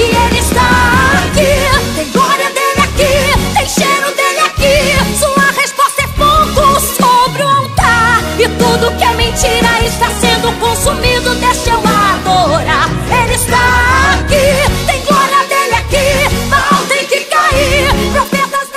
E ele está aqui, tem glória dele aqui, tem cheiro dele aqui. Sua resposta é fogo sobre o altar, e tudo que é mentira está sendo consumido. Deixa eu adorar. Ele está aqui, tem glória dele aqui, mal tem que cair. Profetas da mentira.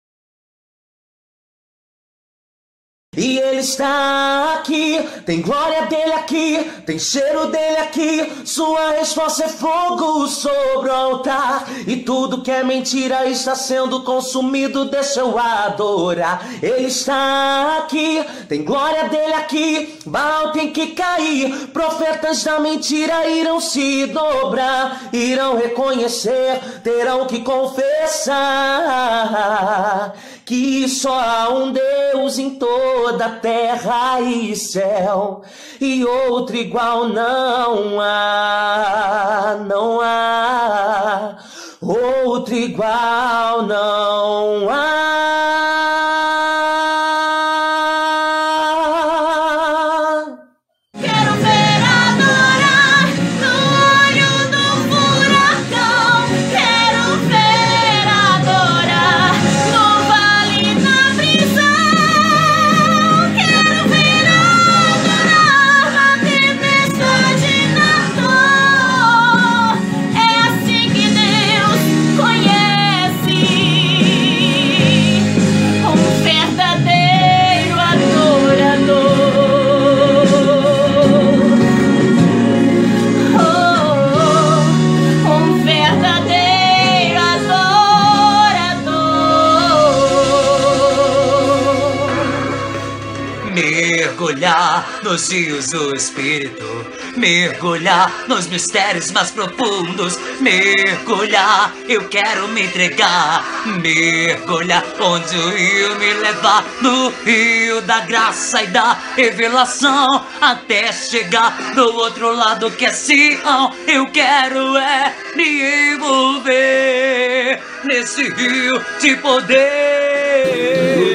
E ele está aqui, tem glória dele aqui, tem cheiro dele aqui. Sua resposta é fogo sobre o altar, e tudo que é mentira está sendo consumido. Deixa eu adorar. Ele está aqui, tem glória dele aqui, Baal tem que cair. Profetas da mentira irão se dobrar, irão reconhecer, terão que confessar que só há um Deus em toda a terra e céu, e outro igual não há, não há, outro igual não há. Quero ver adorar no olho do furacão, quero ver adorar no vale da prisão, quero ver adorar na tempestade na dor. É assim que Deus conhece um verdadeiro adorador. Oh, um verdadeiro adorador. Mergulhar nos rios do Espírito, mergulhar nos mistérios mais profundos, mergulhar, eu quero me entregar, mergulhar onde o rio me levar, no rio da graça e da revelação, até chegar do outro lado que é Sião. Eu quero é me envolver nesse rio de poder.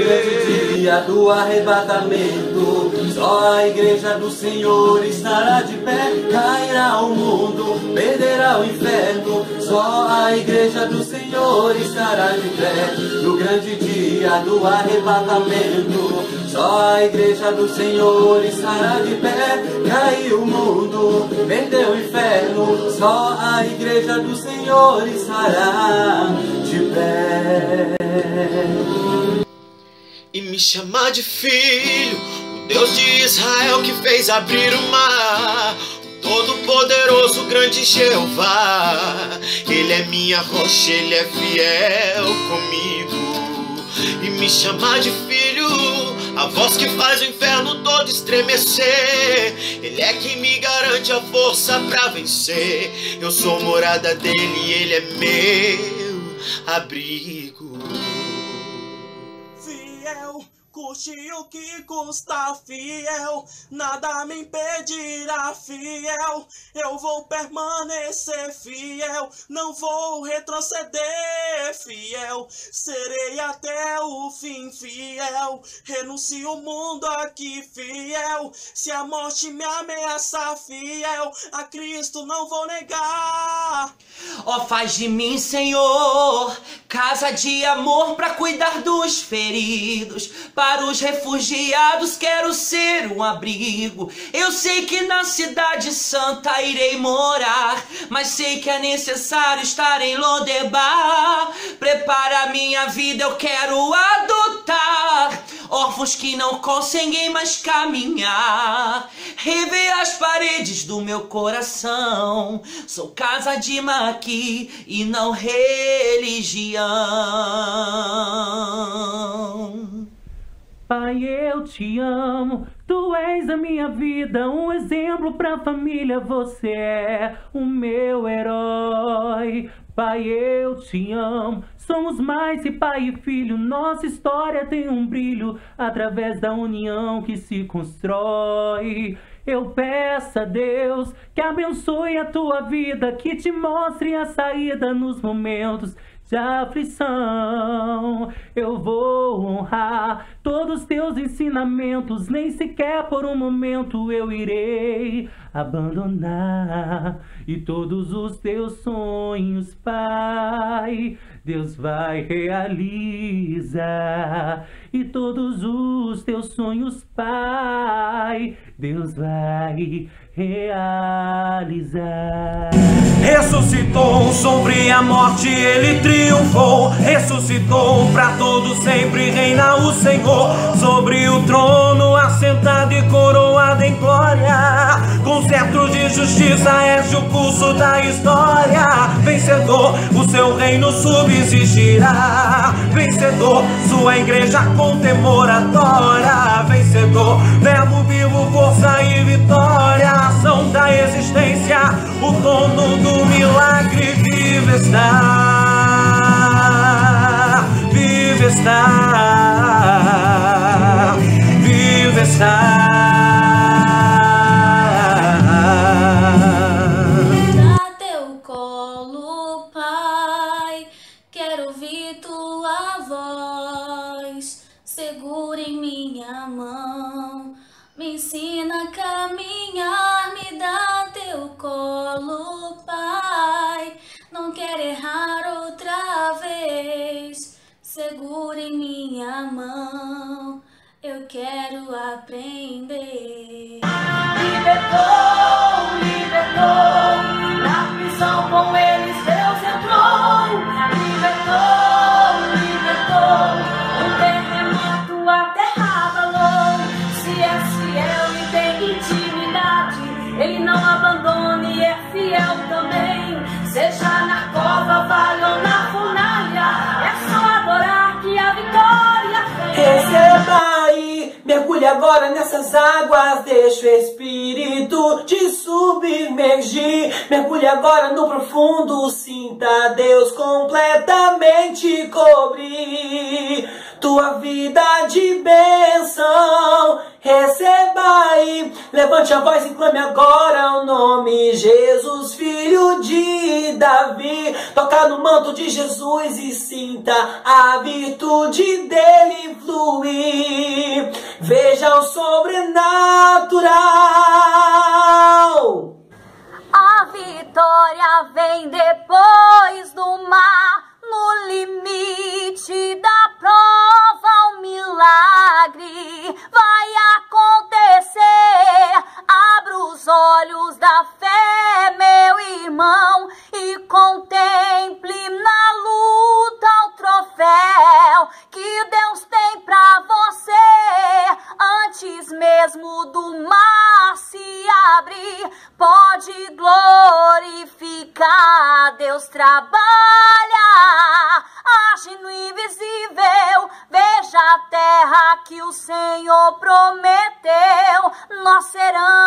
Do arrebatamento, só a igreja do Senhor estará de pé. Cairá o mundo, perderá o inferno, só a igreja do Senhor estará de pé. No grande dia do arrebatamento, só a igreja do Senhor estará de pé. Caiu o mundo, perdeu o inferno, só a igreja do Senhor estará de pé. E me chamar de filho, o Deus de Israel que fez abrir o mar, o todo-poderoso, grande Jeová. Ele é minha rocha, ele é fiel comigo. E me chamar de filho, a voz que faz o inferno todo estremecer. Ele é quem me garante a força pra vencer. Eu sou morada dele e ele é meu abrigo. Custe o que custa, fiel, nada me impedirá, fiel. Eu vou permanecer fiel, não vou retroceder, fiel. Serei até o fim, fiel. Renuncio o mundo aqui, fiel. Se a morte me ameaçar, fiel, a Cristo não vou negar. Ó, faz de mim, Senhor, casa de amor pra cuidar dos feridos. Para os refugiados quero ser um abrigo. Eu sei que na cidade santa irei morar, mas sei que é necessário estar em Lodebar. Prepara minha vida, eu quero adotar órfãos que não conseguem mais caminhar. Rever as paredes do meu coração, sou casa de maqui e não religião. Pai, eu te amo, tu és a minha vida, um exemplo pra família, você é o meu herói. Pai, eu te amo, somos mais que pai e filho, nossa história tem um brilho, através da união que se constrói. Eu peço a Deus que abençoe a tua vida, que te mostre a saída nos momentos de aflição. Eu vou honrar todos teus ensinamentos, nem sequer por um momento eu irei abandonar. E todos os teus sonhos, Pai, Deus vai realizar. E todos os teus sonhos, Pai, Deus vai realizar. Ressuscitou sobre a morte, ele triunfou. Ressuscitou, para todos sempre reina o Senhor. Sobre o trono assentado e coroado em glória, com cetro de justiça rege o curso da história. Vencedor, o seu reino subsistirá. Vencedor, sua igreja com temor adora. Vencedor, verbo vivo, força e vitória, ação da existência, o dono do milagre vive está, vive está, vive está. A teu colo, Pai, quero ouvir tua voz, segura em minha mão, me ensina a caminhar, me dá teu colo, Pai. Não quero errar outra vez, segura em minha mão, eu quero aprender. Libertou, libertou, na prisão com eles Deus entrou. Libertou, libertou, o terremoto a terra abalou. Se é fiel e tem intimidade, ele não abandona e é fiel também. Seja na cova, vale ou na fornalha, é só adorar que a vitória vem. Receba aí, mergulhe agora nessas águas, deixa o Espírito te submergir. Mergulhe agora no profundo, sinta Deus completamente cobrir tua vida de bênção. Receba aí, levante a voz e clame agora o nome Jesus, filho de Davi. Toca no manto de Jesus e sinta a virtude dele fluir. Veja o sobrenatural. A vitória vem depois do mar. No limite da prova, o milagre vai acontecer. Abra os olhos da fé, meu irmão, e contemple na luta o troféu que Deus tem pra você. Antes mesmo do mar se abrir, pode glorificar. Deus trabalha, age no invisível, veja a terra que o Senhor prometeu, nós seremos